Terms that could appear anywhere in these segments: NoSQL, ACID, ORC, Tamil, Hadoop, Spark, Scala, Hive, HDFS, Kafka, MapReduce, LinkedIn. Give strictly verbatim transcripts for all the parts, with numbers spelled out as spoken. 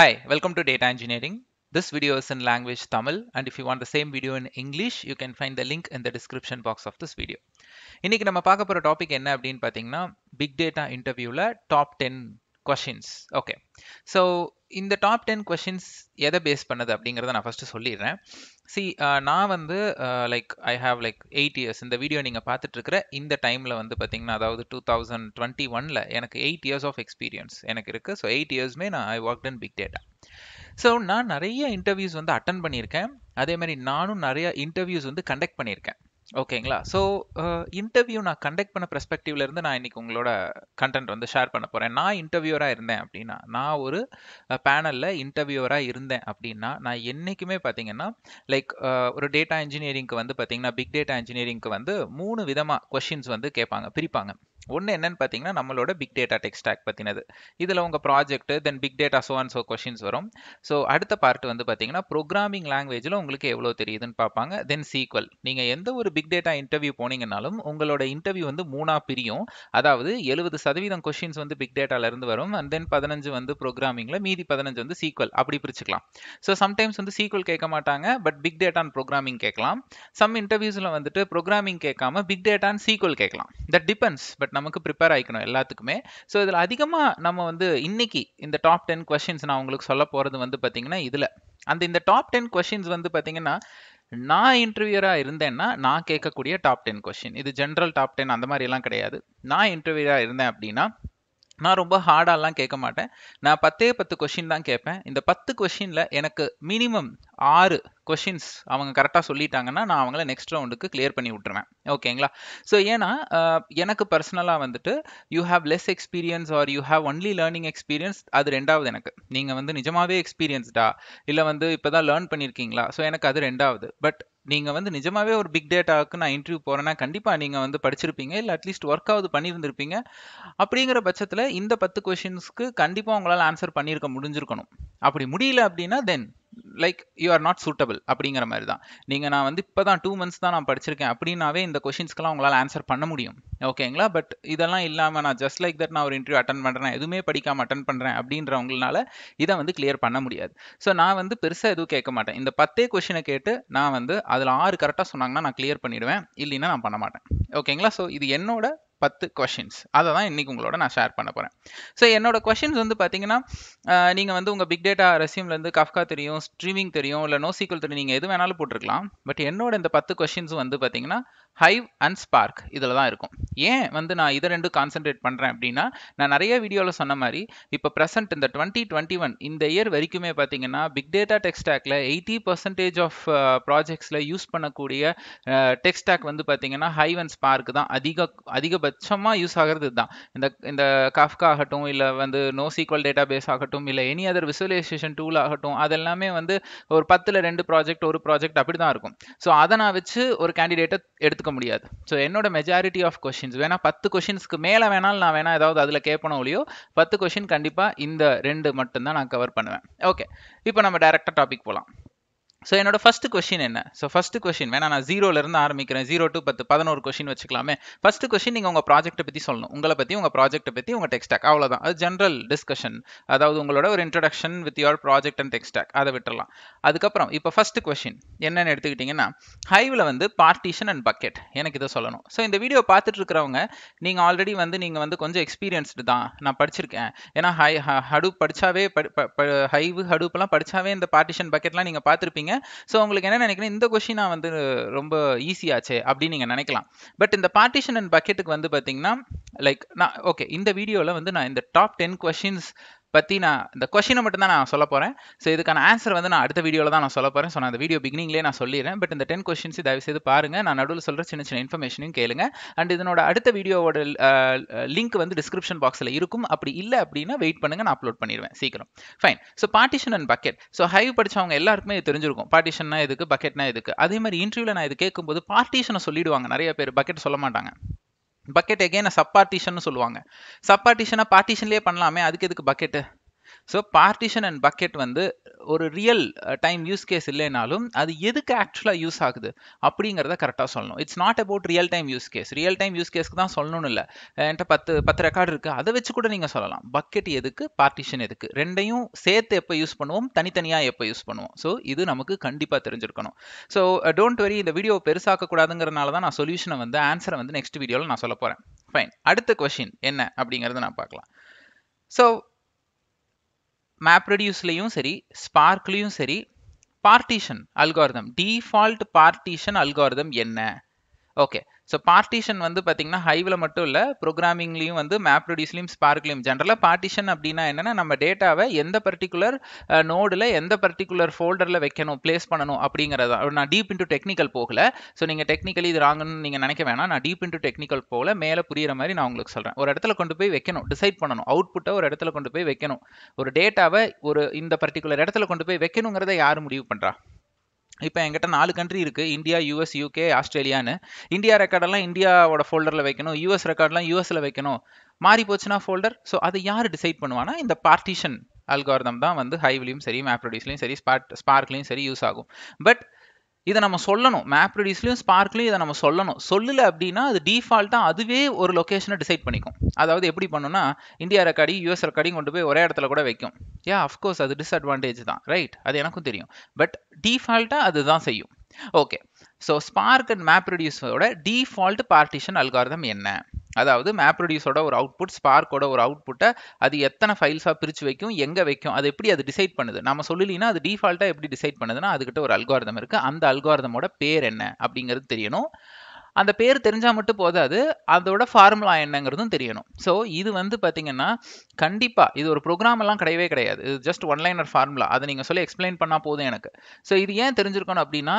Hi, welcome to Data Engineering. This video is in language Tamil, and if you want the same video in English, you can find the link in the description box of this video. இன்னைக்கு நம்ம பார்க்க போற topic என்ன அப்படினு பாத்தீங்கன்னா big data interviewல top ten questions. Okay. So in the top ten questions எதை base பண்ணது அப்படிங்கறத நான் ஃபர்ஸ்ட் சொல்லிறேன். See, நான் வந்து like I have like eight years இந்த வீடியோ நீங்க பார்த்துட்டு இருக்கிற இந்த டைம்ல வந்து பாத்தீங்கன்னா அதாவது two thousand twenty-one ல எனக்கு eight years of experience எனக்கு இருக்கு. So eight years மே நான் I worked in big data. So நான் நிறைய இன்டர்வியூஸ் வந்து அட்டெண்ட் பண்ணியிருக்கேன். அதே மாதிரி நானும் நிறைய இன்டர்வியூஸ் வந்து கண்டக்ட் பண்ணியிருக்கேன். ஓகேங்களா? ஸோ இன்டர்வியூ நான் கண்டக்ட் பண்ண பெர்ஸ்பெக்டிவ்ல இருந்து நான் இன்னைக்கு உங்களோட கண்டென்ட் வந்து ஷேர் பண்ண போகிறேன். நான் இன்டர்வியூராக இருந்தேன் அப்படின்னா, நான் ஒரு பேனலில் இன்டர்வியூராக இருந்தேன் அப்படின்னா, நான் என்றைக்குமே பார்த்தீங்கன்னா லைக் ஒரு டேட்டா இன்ஜினியரிங்க்கு வந்து பார்த்தீங்கன்னா பிக் டேட்டா இன்ஜினியரிங்க்கு வந்து மூணு விதமாக கொஷின்ஸ் வந்து கேட்பாங்க, பிரிப்பாங்க. ஒன்று என்னன்னு பார்த்தீங்கன்னா நம்மளோட பிக் டேட்டா டெக் ஸ்டாக் பற்றினது, இதில் உங்கள் project, then big data so and so questions வரும். ஸோ அடுத்த பார்ட் வந்து பார்த்தீங்கன்னா ப்ரோக்ராமிங் லாங்குவேஜில் உங்களுக்கு எவ்வளோ தெரியுதுன்னு பார்ப்பாங்க. தென் சீக்வல், நீங்கள் எந்த ஒரு பிக் டேட்டா இன்டர்வியூ போனீங்கன்னாலும் உங்களோட இன்டர்வியூ வந்து மூணா பிரியும். அதாவது எழுபது சதவீதம் கொஷின்ஸ் வந்து பிக் டேட்டால இருந்து வரும், அண்ட் தென் பதினஞ்சு வந்து ப்ரோக்ராமிங்ல, மீதி பதினஞ்சு வந்து சீக்வல், அப்படி பிரிச்சுக்கலாம். ஸோ சம்டைம்ஸ் வந்து சீக்வல் கேட்க மாட்டாங்க, but big data and programming கேட்கலாம். சம் இன்டர்வியூஸ்ல வந்துட்டு ப்ரோக்ராமிங் கேட்காம பிக் டேட்டா அண்ட் சீக்வல் கேட்கலாம். தட் டிபெண்ட்ஸ், பட் நமக்கு ப்ரிப்பேர் ஆகிக்கணும் எல்லாத்துக்குமே. ஸோ இதில் அதிகமாக நம்ம வந்து இன்னைக்கு இந்த டாப் டென் கொஷின்ஸ் நான் உங்களுக்கு சொல்ல போறது வந்து பார்த்தீங்கன்னா இதில் அந்த இந்த டாப் டென் கொஷின்ஸ் வந்து பார்த்தீங்கன்னா நான் இன்டர்வியூராக இருந்தேன்னா நான் கேட்கக்கூடிய டாப் டென் கொஷின். இது ஜென்ரல் டாப் டென் அந்த மாதிரிலாம் கிடையாது. நான் இன்டர்வியூராக இருந்தேன் அப்படின்னா நான் ரொம்ப ஹார்டாலாம் கேட்க மாட்டேன். நான் பத்தே பத்து கொஷின் தான் கேட்பேன். இந்த பத்து கொஷினில் எனக்கு மினிமம் ஆறு கொஷின்ஸ் அவங்க கரெக்டாக சொல்லிட்டாங்கன்னா நான் அவங்கள நெக்ஸ்ட் ரவுண்டுக்கு கிளியர் பண்ணி விட்டுருவேன். ஓகேங்களா? ஸோ ஏன்னா எனக்கு பர்சனலாக வந்துட்டு you have less experience or you have only learning experience, அது ரெண்டாவது எனக்கு. நீங்கள் வந்து நிஜமாகவே எக்ஸ்பீரியன்ஸ்டா இல்லை வந்து இப்போ தான் லேர்ன் பண்ணியிருக்கீங்களா, ஸோ எனக்கு அது ரெண்டாவது. பட் நீங்கள் வந்து நிஜமாகவே ஒரு பிக் டேட்டாவுக்கு நான் இன்டர்வியூ போகிறேன்னா கண்டிப்பாக நீங்கள் வந்து படிச்சிருப்பீங்க, இல்லை அட்லீஸ்ட் ஒர்க் ஆகுது பண்ணியிருந்திருப்பீங்க. அப்படிங்கிற பட்சத்தில் இந்த பத்து கொஷின்ஸ்க்கு கண்டிப்பாக உங்களால் ஆன்சர் பண்ணியிருக்க முடிஞ்சிருக்கணும். அப்படி முடியல அப்படின்னா then like you are not suitable அப்படிங்கிற மாதிரி தான். நீங்கள் நான் வந்து இப்போ தான் டூ மந்த்ஸ் தான் நான் படிச்சிருக்கேன் அப்படின்னாவே இந்த கொஷின்ஸ்க்கெலாம் உங்களால் ஆன்சர் பண்ண முடியும். ஓகேங்களா? பட் இதெல்லாம் இல்லாமல் நான் ஜஸ்ட் லைக் தட் நான் ஒரு இன்டர்வியூ அட்டன் பண்ணுறேன், எதுவுமே படிக்காமல் அட்டன் பண்ணுறேன் அப்படின்றவங்களால இதை வந்து கிளியர் பண்ண முடியாது. ஸோ நான் வந்து பெருசாக எதுவும் கேட்க மாட்டேன். இந்த பத்தே கொஷினை கேட்டு நான் வந்து அதில் ஆறு கரெக்டாக சொன்னாங்கன்னா நான் கிளியர் பண்ணிடுவேன், இல்லைன்னா நான் பண்ண மாட்டேன். ஓகேங்களா? ஸோ இது என்னோட பத்து கொஷின்ஸ், அதை தான் இன்றைக்கி உங்களோட நான் ஷேர் பண்ண போகிறேன். ஸோ என்னோடய கொஷின்ஸ் வந்து பார்த்தீங்கன்னா நீங்கள் வந்து உங்கள் பிக் டேட்டா ரெஸ்யூம்லேருந்து Kafka தெரியும், ஸ்ட்ரீமிங் தெரியும், இல்லை NoSQL தெரியும், நீங்கள் எது வேணாலும் போட்டிருக்கலாம். பட் என்னோட இந்த பத்து கொஷின்ஸும் வந்து பார்த்தீங்கன்னா Hive அண்ட் Spark இதில் தான் இருக்கும். ஏன் வந்து நான் இதை ரெண்டும் கான்சென்ட்ரேட் பண்ணுறேன் அப்படின்னா, நான் நிறைய வீடியோவில் சொன்ன மாதிரி இப்போ ப்ரெசென்ட் இந்த டுவெண்ட்டி டுவெண்ட்டி ஒன் இந்த இயர் வரைக்குமே பார்த்தீங்கன்னா பிக் டேட்டா டெக்ஸ்டாக்ல எயிட்டி பர்சன்டேஜ் ஆஃப் ப்ராஜெக்ட்ஸில் யூஸ் பண்ணக்கூடிய டெக்ஸ்டாக் வந்து பார்த்தீங்கன்னா Hive அண்ட் Spark தான் அதிக அதிக அதிகபட்சமாக யூஸ் ஆகிறது தான். இந்த இந்த Kafka ஆகட்டும், இல்லை வந்து NoSQL டேட்டா பேஸ் ஆகட்டும், இல்லை எனி அதர் விசுவலைசேஷன் டூல் ஆகட்டும், அதெல்லாமே வந்து ஒரு பத்தில் ரெண்டு ப்ராஜெக்ட் ஒரு ப்ராஜெக்ட் அப்படி தான் இருக்கும். ஸோ அதை நான் வச்சு ஒரு கேண்டிடேட்டை எடுத்துக்க முடியாது. ஸோ என்னோட மெஜாரிட்டி ஆஃப் கொஷின்ஸ் வேணால் பத்து கொஷின்ஸ்க்கு மேலே வேணாலும் நான் வேணால் ஏதாவது அதில் கேட்பணும் ஒழியோ, பத்து கொஷின் கண்டிப்பாக இந்த ரெண்டு மட்டும்தான் நான் கவர் பண்ணுவேன். ஓகே, இப்போ நம்ம டைரெக்டாக டாபிக் போகலாம். ஸோ என்னோட ஃபஸ்ட்டு கொஷின் என்ன? ஸோ ஃபஸ்ட்டு கொஷின் வேணா நான் ஜீரோலேருந்து ஆரம்பிக்கிறேன். ஜீரோ டு பத்து பதினோரு கொஷின் வச்சுக்கலாமே. ஃபஸ்ட்டு கொஷின் நீங்கள் உங்கள் ப்ராஜெக்ட்டை பற்றி சொல்லணும், உங்களை பற்றி, உங்கள் ப்ராஜெக்ட்டை பற்றி, உங்கள் டெக்ஸ்டாக், அவ்வளோதான். அது ஜென்ரல் டிஸ்கஷன், அதாவது உங்களோட ஒரு introduction with your project and tech stack, அதை விட்டுடலாம். அதுக்கப்புறம் இப்போ ஃபஸ்ட்டு கொஷின் என்னென்னு எடுத்துக்கிட்டிங்கன்னா Hiveல வந்து பார்ட்டிஷன் அண்ட் பக்கெட், எனக்கு இதை சொல்லணும். ஸோ இந்த வீடியோ பார்த்துட்டு இருக்கிறவங்க நீங்கள் ஆல்ரெடி வந்து நீங்கள் வந்து கொஞ்சம் எக்ஸ்பீரியன்ஸ்டு தான், நான் படிச்சிருக்கேன், ஏன்னா ஹை ஹடூப் படித்தாவே Hive ஹடூப்லாம் படித்தாவே இந்த பார்ட்டிஷன் பக்கெட்லாம் நீங்கள் பார்த்துருப்பீங்க. சோ உங்களுக்கு என்ன நினைக்கிறேன், இந்த கொஸ்டினா வந்து ரொம்ப ஈஸியாச்சே அப்படின்னு நீங்க நினைக்கலாம். பட் இந்த பார்ட்டிஷன் அண்ட் பக்கெட்டுக்கு வந்து பாத்தீங்கன்னா லைக் நான் ஓகே இந்த வீடியோல வந்து நான் இந்த டாப் டென் கொஸ்டின்ஸ் பற்றி நான் இந்த கொஷினை மட்டும்தான் நான் சொல்ல போகிறேன். ஸோ இதுக்கான ஆன்சர் வந்து நான் அடுத்த வீடியோவில் தான் நான் சொல்ல போகிறேன். ஸோ நான் அந்த வீடியோ பிகினிங்லேயே நான் சொல்லிடுறேன். பட் இந்த டென் கொஷின்ஸ் தயவு செய்து பாருங்கள், நான் நடுவில் சொல்கிற சின்ன சின்ன இன்ஃபர்மேஷனையும் கேளுங்க. அண்ட் இதனோட அடுத்த வீடியோவோட லிங்க் வந்து டிஸ்கிரிப்ஷன் பாக்ஸில் இருக்கும். அப்படி இல்லை அப்படின்னா வெயிட் பண்ணுங்கள், நான் அப்லோட் பண்ணிடுவேன் சீக்கிரம். Fine. So partition and bucket, so Hive படித்தவங்க எல்லாருக்குமே இது தெரிஞ்சிருக்கும், பார்ட்டிஷன்னா எதுக்கு, பக்கெட்னா எதுக்கு. அதே மாதிரி இன்டர்வியூவில் நான் இது கேட்கும்போது பார்ட்டிஷனை சொல்லிடுவாங்க நிறைய பேர், பக்கெட் சொல்ல மாட்டாங்க. பக்கெட் எகைன் சப் பார்ட்டிஷன் சொல்லுவாங்க. சப் பார்ட்டிஷனை பார்ட்டிஷன்லேயே பண்ணலாமே, அதுக்கு எதுக்கு bucket? So partition and bucket வந்து ஒரு real time use case இல்லைனாலும் அது எதுக்கு actually யூஸ் ஆகுது அப்படிங்கறத கரெக்ட்டா சொல்லணும். It's not about real time use case. Real time use caseக்கு தான் சொல்லணும் இல்ல. என்கிட்ட ten ten ரெக்கார்ட் இருக்கு. அதை வெச்சு கூட நீங்க சொல்லலாம். Bucket எதுக்கு, partition எதுக்கு? ரெண்டையும் சேர்த்து எப்ப யூஸ் பண்ணுவோம், தனித்தனியா எப்ப யூஸ் பண்ணுவோம். So இது நமக்கு கண்டிப்பா தெரிஞ்சிருக்கணும். So don't worry, இந்த வீடியோ பெருசாக்க கூடாதுங்கறனால தான் நான் சொல்யூஷனை வந்து ஆன்சரை வந்து நெக்ஸ்ட் வீடியோல நான் சொல்லப் போறேன். Fine. அடுத்த क्वेश्चन என்ன அப்படிங்கறத நான் பார்க்கலாம். So MapReduce லையும் சரி Spark லையும் சரி partition algorithm default partition algorithm என்ன? Okay. So partition வந்து பாத்தீங்கன்னா Hiveல மட்டும் இல்ல programming லையும் வந்து MapReduce லையும் Spark லையும் ஜெனரலா partition அப்படினா என்னன்னா நம்ம டேட்டாவை எந்த particular நோட்ல எந்த particular folderல வைக்கணும் place பண்ணனும் அப்படிங்கறத. நான் deep into technical போகல. So நீங்க technically இது wrong னு நீங்க நினைக்க வேணாம். நான் deep into technical போகல. மேலே புரியற மாதிரி நான் உங்களுக்கு சொல்றேன். ஒரு இடத்துல கொண்டு போய் வைக்கணும், டிசைட் பண்ணனும். அவுட்புட்ட ஒரு இடத்துல கொண்டு போய் வைக்கணும். ஒரு டேட்டாவை ஒரு இந்த particular இடத்துல கொண்டு போய் வைக்கணும்ங்கறதை யார் முடிவு பண்றா? இப்போ என்கிட்ட நாலு कंट्री இருக்கு, இந்தியா, யுஎஸ், யுகே, ஆஸ்திரேலியான்னு. இந்தியா ரெக்கார்ட் எல்லாம் இந்தியாவோட folderல வைக்கணும், யுஎஸ் ரெக்கார்ட்லாம் யுஎஸ்ல வைக்கணும். மாறி போச்சுனா folder. சோ அது யார் டிசைட் பண்ணுவானா, இந்த பார்ட்டிஷன் அல்காரிதம் தான் வந்து ஹைவ்லயும் சரி மேப்ரெடியூஸ்லயும் சரி ஸ்பார்க்லயும் சரி யூஸ் ஆகும். பட் இத நம்ம சொல்லணும், மேப்ரெடியூஸ்லயும் ஸ்பார்க்லயும் இத நம்ம சொல்லணும். சொல்லல அப்படினா அது டிஃபால்ட்டா அதுவே ஒரு லொகேஷனை டிசைட் பண்ணிக்கும். அதாவது எப்படி பண்ணும்னா இந்தியா ரெக்கார்டி யுஎஸ் ரெக்கார்டி கொண்டு போய் ஒரே இடத்துல கூட வைக்கும். யா ஆஃப் கோர்ஸ் அது டிஸ்அட்வான்டேஜ் தான், ரைட்? அது எனக்கும் தெரியும். பட் டிஃபால்ட்டா அதுதான் செய்யும். ஓகே. சோ ஸ்பார்க் அண்ட் மேப்ரெடியூஸோட டிஃபால்ட் பார்ட்டிஷன் அல்காரிதம் என்ன? அதாவது மேப்ரெடியூஸோட ஒரு அவுட்புட் ஸ்பார்க்கோட ஒரு அவுட்புட்டை அது எத்தனை ஃபைல்ஸா பிரிச்சு வைக்கும், எங்க வைக்கும், அது எப்படி அது டிசைட் பண்ணுது? நம்ம சொல்லலினா அது டிஃபால்ட்டா எப்படி டிசைட் பண்ணுதுன்னா அதுக்கிட்ட ஒரு அல்காரிதம் இருக்கு. அந்த அல்காரிதமோட பேர் என்ன அப்படிங்கிறது தெரியணும். அந்த பேர் தெரிஞ்சா மட்டும் போதாது, அதோட ஃபார்முலா என்னங்கிறதும் தெரியணும். ஸோ இது வந்து பார்த்தீங்கன்னா கண்டிப்பா இது ஒரு ப்ரோக்ராம் எல்லாம் கிடையவே கிடையாது. இது ஜஸ்ட் ஒன்லைனர் ஃபார்முலா, அதை நீங்க சொல்லி எக்ஸ்பிளைன் பண்ணா போதும் எனக்கு. ஸோ இது ஏன் தெரிஞ்சிருக்கணும் அப்படின்னா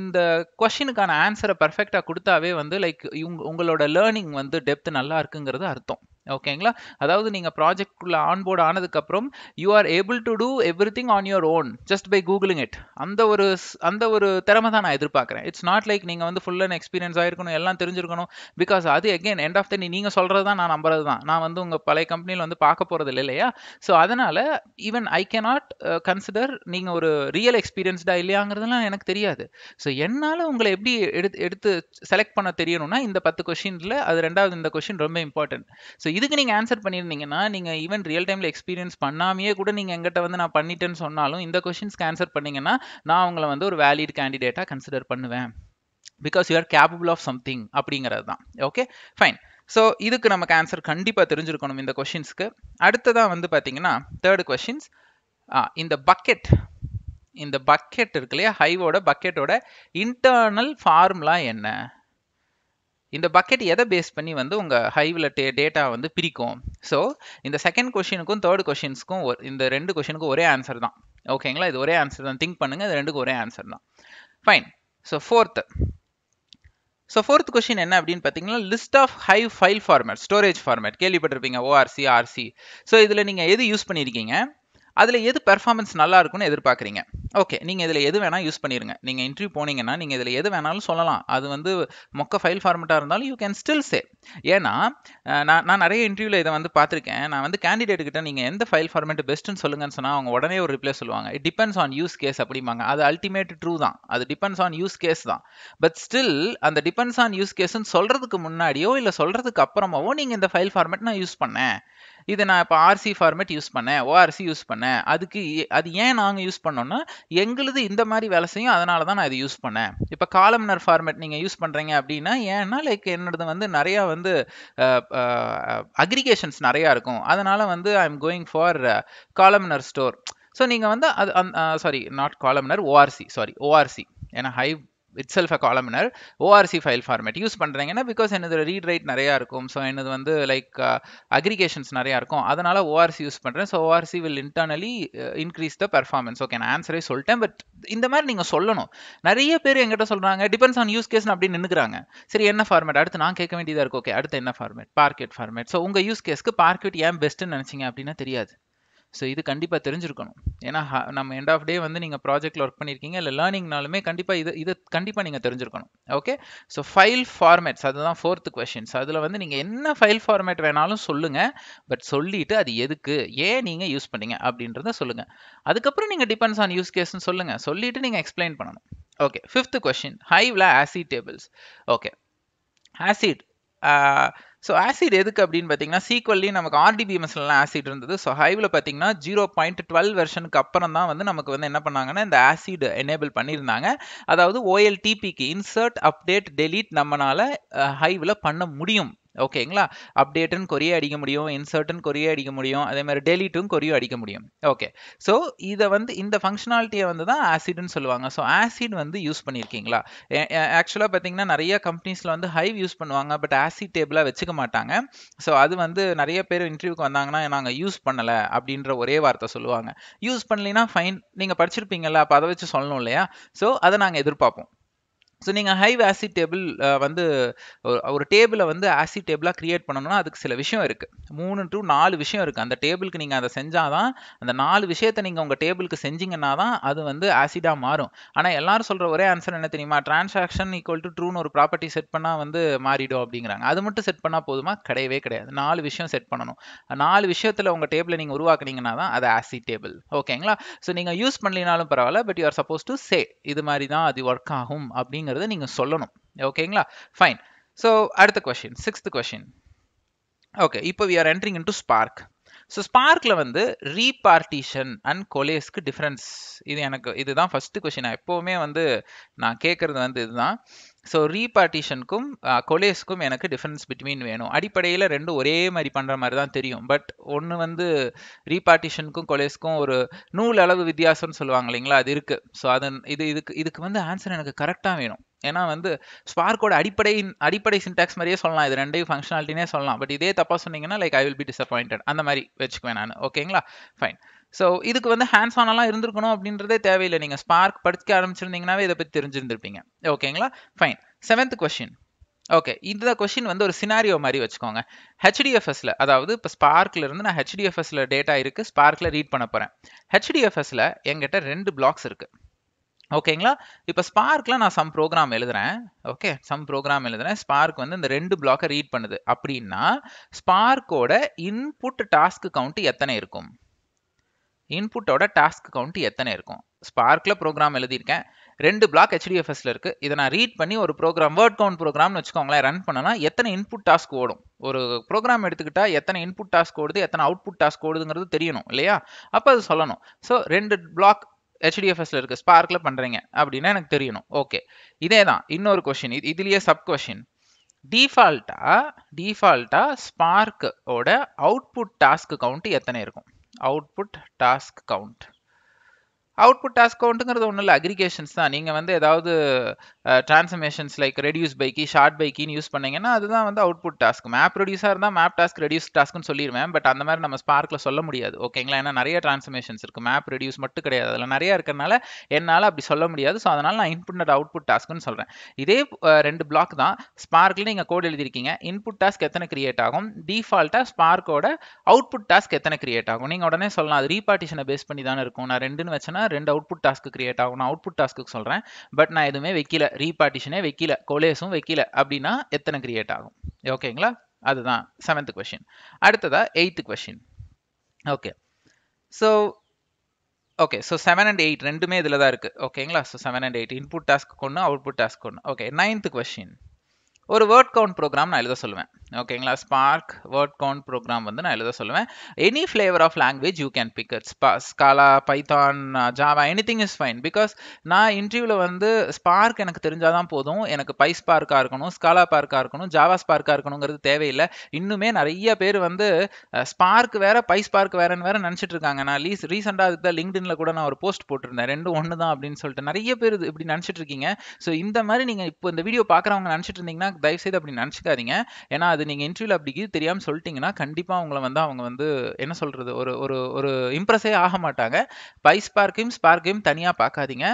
இந்த க்வெஸ்சனுக்கான ஆன்சரை பர்ஃபெக்டா கொடுத்தாவே வந்து லைக் உங்களோட லேர்னிங் வந்து டெப்த் நல்லா இருக்குங்கிறது அர்த்தம். ஓகேங்களா? அதாவது நீங்க ப்ராஜெக்ட்குள்ள ஆன்போர்ட் ஆனதுக்கு அப்புறம் you are able to do everything on your own just by googling it. அந்த ஒரு அந்த ஒரு திறமை தான் நான் எதிர்பார்க்குறேன். இட்ஸ் நாட் லைக் நீங்க வந்து ஃபுல் அண்ட் எக்ஸ்பீரியன்ஸ் ஆயிருக்கணும், எல்லாம் தெரிஞ்சிருக்கணும். பிகாஸ் அது அகெயின் எண்ட் ஆஃப் த நீங்க சொல்றதுதான் நான் நம்புறது தான். நான் வந்து உங்க பழைய கம்பெனியில் வந்து பார்க்க போறது இல்லை இல்லையா? ஸோ அதனால ஈவன் ஐ கேனாட் கன்சிடர் நீங்க ஒரு ரியல் எக்ஸ்பீரியன்ஸ்டா இல்லையாங்கிறதுலாம் எனக்கு தெரியாது. ஸோ என்னால் உங்களை எப்படி எடுத்து எடுத்து செலக்ட் பண்ண தெரியணும்னா இந்த பத்து கொஸ்டின்ல அது ரெண்டாவது இந்த கொஸ்டின் ரொம்ப இம்பார்ட்டன்ட். ஸோ இதுக்கு நீங்கள் ஆன்சர் பண்ணியிருந்தீங்கன்னா நீங்கள் ஈவன் ரியல் டைமில் எக்ஸ்பீரியன்ஸ் பண்ணாமையே கூட நீங்கள் எங்கிட்ட வந்து நான் பண்ணிட்டேன்னு சொன்னாலும் இந்த கொஷின்ஸ்க்கு ஆன்சர் பண்ணிங்கன்னா நான் உங்களை வந்து ஒரு வேலிட் கேண்டிடேட்டாக கன்சிடர் பண்ணுவேன். Because you are capable of something அப்படிங்கிறது தான். Okay, fine. ஸோ இதுக்கு நமக்கு ஆன்சர் கண்டிப்பாக தெரிஞ்சிருக்கணும் இந்த கொஷின்ஸ்க்கு. அடுத்ததான் வந்து பார்த்தீங்கன்னா தேர்ட் கொஷின்ஸ், இந்த பக்கெட் இந்த பக்கெட் இருக்கு இல்லையா, ஹைவோட பக்கெட்டோட இன்டர்னல் ஃபார்முலா என்ன? இந்த பக்கெட் எதை பேஸ் பண்ணி வந்து உங்கள் ஹைவில் டே டேட்டா வந்து பிரிக்கும்? ஸோ இந்த செகண்ட் கொஷினுக்கும் தேர்ட் கொஷின்ஸ்க்கும் இந்த ரெண்டு கொஷினுக்கும் ஒரே ஆன்சர் தான். ஓகேங்களா? இது ஒரே ஆன்சர் தான். திங்க் பண்ணுங்கள், இது ரெண்டுக்கும் ஒரே ஆன்சர் தான். Fine. So fourth so fourth question என்ன அப்படின்னு பார்த்தீங்கன்னா list of Hive file format storage format கேள்விப்பட்டிருப்பீங்க, ஓஆர்சி ஆர்சி. ஸோ இதில் நீங்கள் எது யூஸ் பண்ணியிருக்கீங்க, அதில் எது பெர்ஃபார்மன்ஸ் நல்லா இருக்கும்னு எதிர்பார்க்குறீங்க? ஓகே, நீங்கள் இதில் எது வேணால் யூஸ் பண்ணிடுங்க. நீங்கள் இன்டர்வியூ போனீங்கன்னா நீங்கள் இதில் எது வேணாலும் சொல்லலாம். அது வந்து மொக்க ஃபைல் ஃபார்மெட்டாக இருந்தாலும் யூ கேன் ஸ்டில் சே. ஏன்னா நான் நான் நிறைய இன்டர்வியூவில் இதை வந்து பார்த்துருக்கேன். நான் வந்து கேண்டிடேட்டுக்கிட்ட நீங்கள் எந்த ஃபைல் ஃபார்மெட் பெஸ்ட்டுன்னு சொல்லுங்கன்னு சொன்னால் அவங்க உடனே ஒரு ரிப்ளை சொல்லுவாங்க, it depends on use case அப்படிம்பாங்க. அது அல்டிமேட் ட்ரூ தான், அது டிபெண்ட்ஸ் ஆன் யூஸ் கேஸ் தான். பட் ஸ்டில் அந்த டிபெண்ட்ஸ் ஆன் யூஸ் கேஸ்ன்னு சொல்கிறதுக்கு முன்னாடியோ இல்லை சொல்கிறதுக்கு அப்புறமாவோ நீங்கள் இந்த ஃபைல் ஃபார்மெட் நான் யூஸ் பண்ணேன், இது நான் இப்போ ஆர்சி ஃபார்மேட் யூஸ் பண்ணேன், ஓஆர்சி யூஸ் பண்ணேன், அதுக்கு அது ஏன் நாங்கள் யூஸ் பண்ணோம்னா எங்களுது இந்த மாதிரி வேலை செய்யும், அதனால தான் நான் இது யூஸ் பண்ணேன். இப்போ காலம்னர் ஃபார்மேட் நீங்கள் யூஸ் பண்ணுறீங்க அப்படின்னா ஏன்னா லைக் என்னோடது வந்து நிறையா வந்து அக்ரிகேஷன்ஸ் நிறையா இருக்கும், அதனால வந்து I am going for columnar store. So நீங்கள் வந்து அது sorry not columnar ORC sorry ORC ஏன்னா Hive itself a columnar O R C file format யூஸ் பண்ணுறீங்கன்னா பிகாஸ் என்னது ரீட் ரைட் நிறையா இருக்கும், ஸோ என்னது வந்து லைக் அக்ரிகேஷன்ஸ் நிறையா இருக்கும், அதனால் O R C யூஸ் பண்ணுறேன். So O R C will internally increase the performance. Okay, நான் ஆன்சரே சொல்லிட்டேன். பட் இந்த மாதிரி நீங்கள் சொல்லணும். நிறைய பேர் எங்கிட்ட சொல்கிறாங்க டிபெண்ட்ஸ் ஆன் யூஸ் கேஸ்னு அப்படின்னு நின்றுக்கிறாங்க. சரி, என்ன ஃபார்மேட் அடுத்து நான் கேட்க வேண்டியதாக இருக்குது? ஓகே, அடுத்து என்ன ஃபார்மேட்? Parquet format. ஸோ உங்கள் யூஸ் கேஸ்க்கு பார்க்கெட் ஏன் பெஸ்ட்டுன்னு நினச்சிங்க அப்படின்னா தெரியாது. So இது கண்டிப்பா தெரிஞ்சிருக்கணும். ஏன்னா நம்ம end of day வந்து நீங்க ப்ராஜெக்ட்ல வர்க் பண்ணிருக்கீங்க இல்ல learning நாளுமே கண்டிப்பா இது இது கண்டிப்பா நீங்க தெரிஞ்சிருக்கணும். ஓகே சோ ஃபைல் ஃபார்மட்ஸ் அதுதான் fourth क्वेश्चंस. அதுல வந்து நீங்க என்ன ஃபைல் ஃபார்மட் வேணாலும் சொல்லுங்க. பட் சொல்லிட்டு அது எதுக்கு ஏன் நீங்க யூஸ் பண்ணீங்க அப்படின்றத சொல்லுங்க. அதுக்கு அப்புறம் நீங்க depends on use case னு சொல்லுங்க. சொல்லிட்டு நீங்க explain பண்ணணும். Okay fifth question. Hiveல acid tables. Okay acid Uh, so acid எதுக்கு அப்படின்னு பார்த்தீங்கன்னா S Q L-லயே நமக்கு R D B M S-லலாம் acid இருந்தது. ஸோ Hive-ல பார்த்தீங்கன்னா ஜீரோ பாயிண்ட் டுவெல் வெர்ஷனுக்கு அப்புறம் தான் வந்து நமக்கு வந்து என்ன பண்ணாங்கன்னா இந்த acid enable பண்ணியிருந்தாங்க. அதாவது O L T P-க்கு insert, update, delete நம்மளால Hive-ல பண்ண முடியும். ஓகேங்களா, அப்டேட்டும் கொரியை அடிக்க முடியும், இன்சர்ட்டும் கொரியை அடிக்க முடியும், அதே மாதிரி டெலிட்டும் கொரியும் அடிக்க முடியும். ஓகே ஸோ இதை வந்து இந்த ஃபங்க்ஷனாலிட்டியை வந்து தான் ஆசிட்னு சொல்லுவாங்க. ஸோ ஆசிட் வந்து யூஸ் பண்ணியிருக்கீங்களா? ஆக்சுவலாக பார்த்தீங்கன்னா நிறைய கம்பெனிஸில் வந்து ஹைவ் யூஸ் பண்ணுவாங்க, பட் ஆசிட் டேபிளாக வச்சுக்க மாட்டாங்க. ஸோ அது வந்து நிறைய பேர் இன்டர்வியூக்கு வந்தாங்கன்னா நாங்கள் யூஸ் பண்ணலை அப்படின்ற ஒரே வார்த்தை சொல்லுவாங்க. யூஸ் பண்ணலைன்னா ஃபைன், நீங்கள் படிச்சிருப்பீங்கல்ல, அப்போ அதை வச்சு சொல்லணும் இல்லையா? ஸோ அதை நாங்கள் எதிர்பார்ப்போம். ஸோ நீங்கள் ஹைவ் ஆசிட் டேபிள் வந்து ஒரு டேபிளை வந்து ஆசிட் டேபிளாக க்ரியேட் பண்ணணும்னா அதுக்கு சில விஷயம் இருக்குது. மூணு டு நாலு விஷயம் இருக்குது. அந்த டேபிளுக்கு நீங்கள் அதை செஞ்சால் தான், அந்த நாலு விஷயத்தை நீங்கள் உங்கள் டேபிளுக்கு செஞ்சிங்கன்னா தான் அது வந்து ஆசிடாக மாறும். ஆனால் எல்லாரும் சொல்கிற ஒரே ஆன்சர் என்ன தெரியுமா? டிரான்சாக்ஷன் ஈக்குவல் டு ட்ரூன்னு ஒரு ப்ராப்பர்ட்டி செட் பண்ணால் வந்து மாறிடும் அப்படிங்கிறாங்க. அது மட்டும் செட் பண்ணால் போதுமா? கிடையவே கிடையாது. நாலு விஷயம் செட் பண்ணணும். நாலு விஷயத்தில் உங்கள் டேபிளை நீங்கள் உருவாக்குனீங்கன்னா தான் அது ஆசிட் டேபிள். ஓகேங்களா? ஸோ நீங்கள் யூஸ் பண்ணலினாலும் பரவாயில்ல, but you are suppose to say இது மாதிரி தான் அது ஒர்க் ஆகும் அப்படிங்க நீங்க சொல்லணும். ஓகேங்களா, ஃபைன். சோ அடுத்த क्वेश्चन சிக்ஸ்த் क्वेश्चन. ஓகே, இப்போ we are entering into Spark. So Sparkல வந்து repartition and collate'sக்கு difference இது எனக்கு இதுதான் first question. எப்பவுமே வந்து நான் கேக்குறது வந்து இதுதான். ஸோ ரீபார்ட்டிஷனுக்கும் கொலேஸ்க்கும் எனக்கு டிஃப்ரென்ஸ் பிட்வீன் வேணும். அடிப்படையில் ரெண்டும் ஒரே மாதிரி பண்ணுற மாதிரி தான் தெரியும். பட் ஒன்று வந்து ரீபார்ட்டிஷனுக்கும் கொலேஸ்க்கும் ஒரு நூல் அளவு வித்தியாசம்னு சொல்லுவாங்க இல்லைங்களா, அது இருக்குது. ஸோ அதன் இது இதுக்கு இதுக்கு வந்து ஆன்சர் எனக்கு கரெக்டாக வேணும். ஏன்னா வந்து ஸ்பார்க்கோட அடிப்படை அடிப்படை சின்டாக்ஸ் மாதிரியே சொல்லலாம், இது ரெண்டையும் ஃபங்க்ஷனாலிட்டினே சொல்லலாம். பட் இதே தப்பாக சொன்னீங்கன்னா like I will be disappointed, அந்த மாதிரி வச்சுக்குவேன் நான். ஓகேங்களா, ஃபைன். ஸோ இதுக்கு வந்து ஹேண்ட்ஸ் ஆனெல்லாம் இருந்திருக்கணும் அப்படின்றதே தேவையில்லை. நீங்கள் ஸ்பார்க் படிக்க ஆரம்பிச்சிருந்தீங்கன்னாவே இதை பற்றி தெரிஞ்சிருந்திருப்பீங்க. ஓகேங்களா, ஃபைன். Seventh question. ஓகே, இந்த கொஷின் வந்து ஒரு சினாரியோ மாதிரி வச்சுக்கோங்க. ஹெச்டிஎஃப்எஸ்ல, அதாவது இப்போ ஸ்பார்க்ல இருந்து நான் ஹெச்டிஎஃப்எஸ்ல டேட்டா இருக்கு, ஸ்பார்க்ல ரீட் பண்ண போறேன். ஹெச்டிஎஃப்எஸ்ல எங்கிட்ட ரெண்டு பிளாக்ஸ் இருக்கு. ஓகேங்களா, இப்போ ஸ்பார்க்ல நான் சம் ப்ரோக்ராம் எழுதுறேன். ஓகே, சம் ப்ரோக்ராம் எழுதுறேன். ஸ்பார்க் வந்து இந்த ரெண்டு பிளாக்கை ரீட் பண்ணுது அப்படின்னா ஸ்பார்க்கோட இன்புட் டாஸ்க் கவுண்ட் எத்தனை இருக்கும்? இன்புட்டோட டாஸ்க் கவுண்ட் எத்தனை இருக்கும்? ஸ்பார்க்கில் ப்ரோக்ராம் எழுதியிருக்கேன், ரெண்டு பிளாக் ஹெச்டிஎஃப்எஸ்ல இருக்குது. இதை நான் ரீட் பண்ணி ஒரு ப்ரோக்ராம் வேர்ட் கவுண்ட் ப்ரோக்ராம்னு வச்சுக்கோங்களேன் ரன் பண்ணனா எத்தனை இன்புட் டாஸ்க் ஓடும்? ஒரு ப்ரோக்ராம் எடுத்துக்கிட்டா எத்தனை இன்புட் டாஸ்க் ஓடுது, எத்தனை அவுட்புட் டாஸ்க் ஓடுதுங்கிறது தெரியணும் இல்லையா? அப்போ அது சொல்லணும். ஸோ ரெண்டு பிளாக் H D F S-ல இருக்கு, ஸ்பார்க்ல பண்ணுறீங்க அப்படின்னா எனக்கு தெரியணும். ஓகே, இதே தான் இன்னொரு கொஷின். இது இதுலேயே சப் கொஷின். டிஃபால்ட்டா டிஃபால்ட்டா ஸ்பார்க்கோட அவுட்புட் டாஸ்க் கவுண்ட் எத்தனை இருக்கும்? output task count output task countங்கிறது ஒன்றும் இல்லை, அக்ரிகேஷன்ஸ் தான். நீங்கள் வந்து ஏதாவது transformations like reduce by key, sort by கீன்னு யூஸ் பண்ணீங்கன்னா அதுதான் வந்து அவுட்புட் டாஸ்க். மேப் ரெடியூஸாக இருந்தால் மேப் டாஸ்க், ரெடியூஸ் டாஸ்க்னு சொல்லிடுவேன். பட் அந்த மாதிரி நம்ம ஸ்பார்க்கில் சொல்ல முடியாது. ஓகேங்களா, ஏன்னா நிறைய ட்ரான்ஸ்ஃபர்மேஷன்ஸ் இருக்குது, மேப் ரெடியூஸ் மட்டும் கிடையாது, அதில் நிறையா இருக்கிறனால என்னால் அப்படி சொல்ல முடியாது. ஸோ அதனால் நான் இன்புட் அவுட்புட் டாஸ்க்னு சொல்கிறேன். இதே ரெண்டு பிளாக் தான் ஸ்பார்க்கில் நீங்கள் கோட் எழுதியிருக்கீங்க. இன்புட் டாஸ்க் எத்தனை கிரியேட் ஆகும்? டிஃபால்ட்டாக ஸ்பார்க்கோட அவுட்புட் டாஸ்க் எத்தனை கிரியேட் ஆகும்? நீங்கள் உடனே சொல்லலாம் அது ரீபார்ட்டிஷனை பேஸ் பண்ணி தானே இருக்கும், நான் ரெண்டுன்னு வச்சேன்னா ரெண்டு அவுட்புட் டாஸ்க்கு கிரியேட் ஆகும், நான் அவுட்புட் டாஸ்க்கு சொல்கிறேன். பட் நான் எதுவுமே வைக்கல, ரீபார்ட்டிஷனே வைக்கல, கொலேஸும் வைக்கல அப்படின்னா எத்தனை கிரியேட் ஆகும்? ஓகேங்களா, அதுதான் செவன்த் கொஸ்டின். அடுத்ததா eighth question. Okay so okay so seven and eight ரெண்டுமே இதில் தான் இருக்குது. ஓகேங்களா, so seven and eight input டாஸ்க்கு ஒன்று, அவுட்புட் டாஸ்க்கு ஒன்று. Okay, ninth question. ஒரு வேர்ட் கவுண்ட் ப்ரோக்ராம் நான் எழுத சொல்லுவேன். ஓகேங்களா, ஸ்பார்க் வேர்ட் கவுண்ட் ப்ரோக்ராம் வந்து நான் எழுத சொல்லுவேன். Any flavour of language you can pick it, Scala, Python, Java, anything is fine. Because நான் இன்டர்வியூவில் வந்து ஸ்பார்க் எனக்கு தெரிஞ்சாதான் போதும், எனக்கு பை ஸ்பார்க்காக இருக்கணும், ஸ்காலா பார்க்காக இருக்கணும், ஜாவா ஸ்பார்க்காக இருக்கணுங்கிறது தேவையில்லை. இன்னுமே நிறைய பேர் வந்து ஸ்பார்க் வேறு பை ஸ்பார்க் வேறுன்னு வேறு நினச்சிட்டு இருக்காங்க. நான் லீஸ் ரீசெண்டாக அதுக்கு தான் லிங்க்டின்ல கூட நான் ஒரு போஸ்ட் போட்டிருந்தேன், ரெண்டு ஒன்று தான் அப்படின்னு சொல்லிட்டு நிறைய பேர் இப்படி நினச்சிட்டு இருக்கீங்க. ஸோ இந்த மாதிரி நீங்கள் இப்போ இந்த வீடியோ பார்க்குறவங்க நினச்சிட்டு இருந்தீங்கன்னா தயவு செய்து அப்படி நினச்சிக்காதீங்க. ஏன்னா அது நீங்கள் இன்டர்வியூவில் அப்படி தெரியாமல் சொல்லிட்டீங்கன்னா கண்டிப்பாக அவங்கள வந்து அவங்க வந்து என்ன சொல்கிறது ஒரு ஒரு ஒரு இம்ப்ரெஸ்ஸே ஆக மாட்டாங்க. பைஸ்பார்க்கையும் ஸ்பார்க்கையும் தனியாக பார்க்காதீங்க.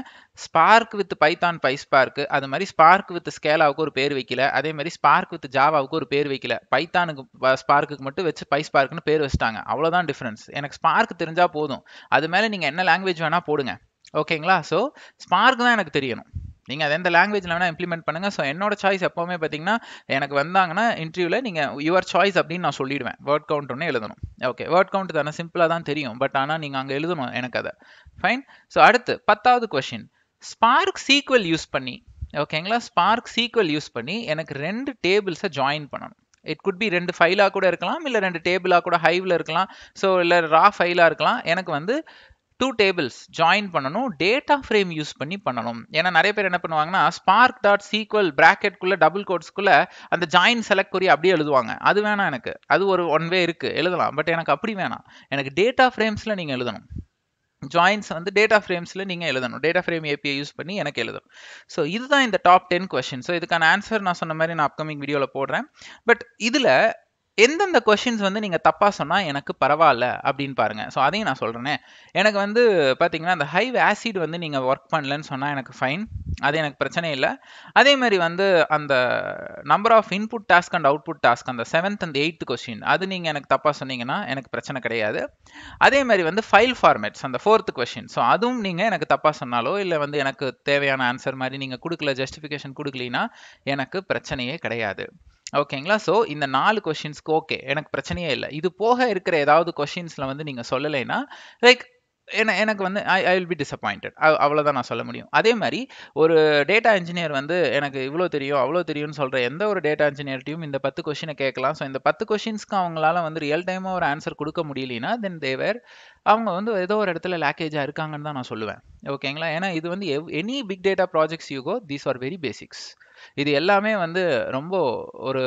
ஸ்பார்க் வித் பைத்தான் பைஸ்பார்க்கு, அது மாதிரி ஸ்பார்க் வித் ஸ்கேலாவுக்கு ஒரு பேர் வைக்கல, அதே மாதிரி ஸ்பார்க் வித் ஜாவாவுக்கு ஒரு பேர் வைக்கல. பைத்தானுக்கு ஸ்பார்க்குக்கு மட்டும் வச்சு பைஸ்பார்க்குன்னு பேர் வச்சுட்டாங்க. அவ்வளோதான் டிஃப்ரென்ஸ். எனக்கு ஸ்பார்க் தெரிஞ்சால் போதும், அது மேலே நீங்கள் என்ன லாங்குவேஜ் வேணால் போடுங்க. ஓகேங்களா? ஸோ ஸ்பார்க் தான் எனக்கு தெரியணும். நீங்கள் அதை எந்த லாங்குவேஜில் வேணால் இம்ப்ளிமெண்ட் பண்ணுங்கள். ஸோ என்னோட சாய்ஸ் எப்போவுமே பார்த்தீங்கன்னா, எனக்கு வந்தாங்கன்னா இன்டர்வியூவில் நீங்கள் யுவர் சாய்ஸ் அப்படின்னு நான் சொல்லிடுவேன். வேர்ட் கவுண்ட் ஒன்று எழுதணும். ஓகே, வேர்ட் கவுண்ட் தானே, சிம்பிளாக தான் தெரியும். பட் ஆனால் நீங்கள் அங்கே எழுதணும் எனக்கு அதை. ஃபைன். ஸோ அடுத்து பத்தாவது கொஷின், ஸ்பார்க் சீக்வல் யூஸ் பண்ணி, ஓகேங்களா, ஸ்பார்க் சீக்வல் யூஸ் பண்ணி எனக்கு ரெண்டு டேபிள்ஸை ஜாயின் பண்ணணும். இட் குட் பி ரெண்டு ஃபைலாக கூட இருக்கலாம், இல்லை ரெண்டு டேபிளாக கூட ஹைவில் இருக்கலாம், ஸோ இல்லை ரா ஃபைலாக இருக்கலாம். எனக்கு வந்து டூ டேபிள்ஸ் ஜாயின் பண்ணணும், டேட்டா ஃப்ரேம் யூஸ் பண்ணி பண்ணணும். ஏன்னா நிறைய பேர் என்ன பண்ணுவாங்கன்னா, ஸ்பார்க் டாட் சீக்வல் பிராக்கெட்குள்ளே டபுள் கோட்ஸ்க்குள்ளே அந்த ஜாயின் செலக்ட் குறி அப்படியே எழுதுவாங்க. அது வேணாம் எனக்கு. அது ஒரு ஒன் வே இருக்குது, எழுதலாம். பட் எனக்கு அப்படி வேணாம். எனக்கு டேட்டா ஃப்ரேம்ஸில் நீங்கள் எழுதணும். ஜாயின்ஸ் வந்து டேட்டா ஃப்ரேம்ஸில் நீங்கள் எழுதணும். டேட்டா ஃப்ரேம் ஏபிஐ யூஸ் பண்ணி எனக்கு எழுதணும். ஸோ இதுதான் இந்த டாப் டென் கொஷின். ஸோ இதுக்கான ஆன்சர் நான் சொன்ன மாதிரி நான் அப்கமிங் வீடியோவில் போடுறேன். பட் இதில் எந்தெந்த கொஷின்ஸ் வந்து நீங்கள் தப்பாக சொன்னால் எனக்கு பரவாயில்ல அப்படின்னு பாருங்கள். ஸோ அதையும் நான் சொல்கிறேனே, எனக்கு வந்து பார்த்தீங்கன்னா அந்த ஹைவ் ஆசிட் வந்து நீங்கள் ஒர்க் பண்ணலன்னு சொன்னால் எனக்கு ஃபைன், அது எனக்கு பிரச்சனை இல்லை. அதே மாதிரி வந்து அந்த number of input task and output task, அந்த செவன்த் அண்ட் எயித்து கொஷின், அது நீங்கள் எனக்கு தப்பாக சொன்னீங்கன்னா எனக்கு பிரச்சனை கிடையாது. அதே மாதிரி வந்து ஃபைல் ஃபார்மேட்ஸ், அந்த ஃபோர்த்து கொஷின், ஸோ அதுவும் நீங்கள் எனக்கு தப்பாக சொன்னாலோ இல்லை வந்து எனக்கு தேவையான ஆன்சர் மாதிரி நீங்கள் கொடுக்கல, ஜஸ்டிஃபிகேஷன் கொடுக்கலன்னா எனக்கு பிரச்சனையே கிடையாது. ஓகேங்களா? ஸோ இந்த நாலு கொஷின்ஸ்க்கு ஓகே, எனக்கு பிரச்சனையே இல்லை. இது போக இருக்கிற ஏதாவது கொஷின்ஸில் வந்து நீங்கள் சொல்லலைன்னா லைக் என்ன எனக்கு வந்து I I will be disappointed. அவ்வளோதான் நான் சொல்ல முடியும். அதே மாதிரி ஒரு டேட்டா இன்ஜினியர் வந்து எனக்கு இவ்வளோ தெரியும் அவ்வளோ தெரியும்னு சொல்கிற எந்த ஒரு டேட்டா இன்ஜினியர்ட்டையும் இந்த பத்து கொஷினை கேட்கலாம். ஸோ இந்த பத்து கொஷின்ஸ்க்கு அவங்களால வந்து ரியல் டைமாக ஒரு ஆன்சர் கொடுக்க முடியலனா தென் தேவர் அவங்க வந்து ஏதோ ஒரு இடத்துல லேக்கேஜாக இருக்காங்கன்னு தான் நான் சொல்லுவேன். ஓகேங்களா? ஏன்னா இது வந்து every big data projects you go these are very basics. இது எல்லாமே வந்து ரொம்ப ஒரு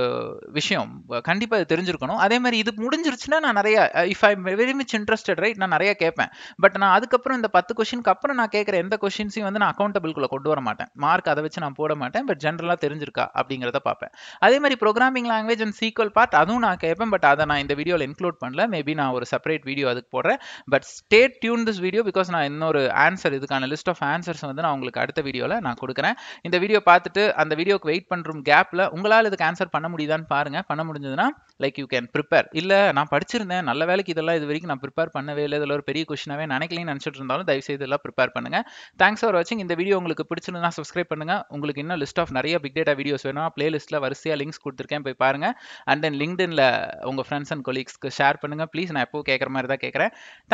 விஷயம், கண்டிப்பாக இது தெரிஞ்சிருக்கணும். அதே மாதிரி இது முடிஞ்சிருச்சுன்னா நான் நிறையா if I very much interested right நான் நிறையா கேட்பேன். பட் நான் அதுக்கப்புறம் இந்த பத்து கொஷினுக்கு அப்புறம் நான் கேட்குற எந்த கொஷின்ஸையும் வந்து நான் அக்கௌண்டபிள்குள்ளே கொண்டு வர மாட்டேன். மார்க் அதை வச்சு நான் போட மாட்டேன். பட் ஜென்ரலாக தெரிஞ்சிருக்கா அப்படிங்கிறத பார்ப்பேன். அதே மாதிரி programming language and SQL part அதுவும் நான் கேட்பேன். பட் அதை நான் இந்த வீடியோவில் இன்க்ளூட் பண்ணல. மேபி நான் ஒரு செப்பரேட் வீடியோ அதுக்கு போடுறேன். But stay tune this video, because நான் இன்னொரு ஆன்சர், இதுக்கான லிஸ்ட் ஆஃப் ஆன்சர்ஸ் வந்து நான் உங்களுக்கு அடுத்த வீடியோவில் நான் கொடுக்குறேன். இந்த வீடியோ பார்த்துட்டு அந்த வீடியோக்கு வெயிட் பண்ணுற கேப்பில் உங்களால் இதுக்கு ஆன்சர் பண்ண முடியுதான்னு பாருங்கள். பண்ண முடிஞ்சதுன்னா லைக் யூ கேன் ப்ரிப்பேர். இல்லை நான் படிச்சிருந்தேன், நல்ல வேலைக்கு இதெல்லாம் இது வரைக்கும் நான் ப்ரிப்பேர் பண்ணவே இல்லை, இதில் ஒரு பெரிய கொஷினாகவே நினைக்கலன்னு நினச்சிட்டு இருந்தாலும் தயவுசெய்து இதெல்லாம் ப்ரிப்பேர் பண்ணுங்கள். தேங்க்ஸ் ஃபார் வாட்சிங். இந்த வீடியோ உங்களுக்கு பிடிச்சிருந்தா சப்ஸ்கிரைப் பண்ணுங்கள். உங்களுக்கு இன்னும் லிஸ்ட் ஆஃப் நிறைய பிக் டேட்டா வீடியோஸ் வேணும், பிளேலிஸ்ட்டில் வரிசையாக லிங்க்ஸ் கொடுத்துருக்கேன், போய் பாருங்கள். அண்ட் தென் லிங்க்டின்ல உங்கள் ஃப்ரெண்ட்ஸ் அண்ட் கொலீக்ஸ்க்கு ஷேர் பண்ணுங்கள் ப்ளீஸ். நான் எப்போ கேட்குற மாதிரி தான் கேட்குறேன்.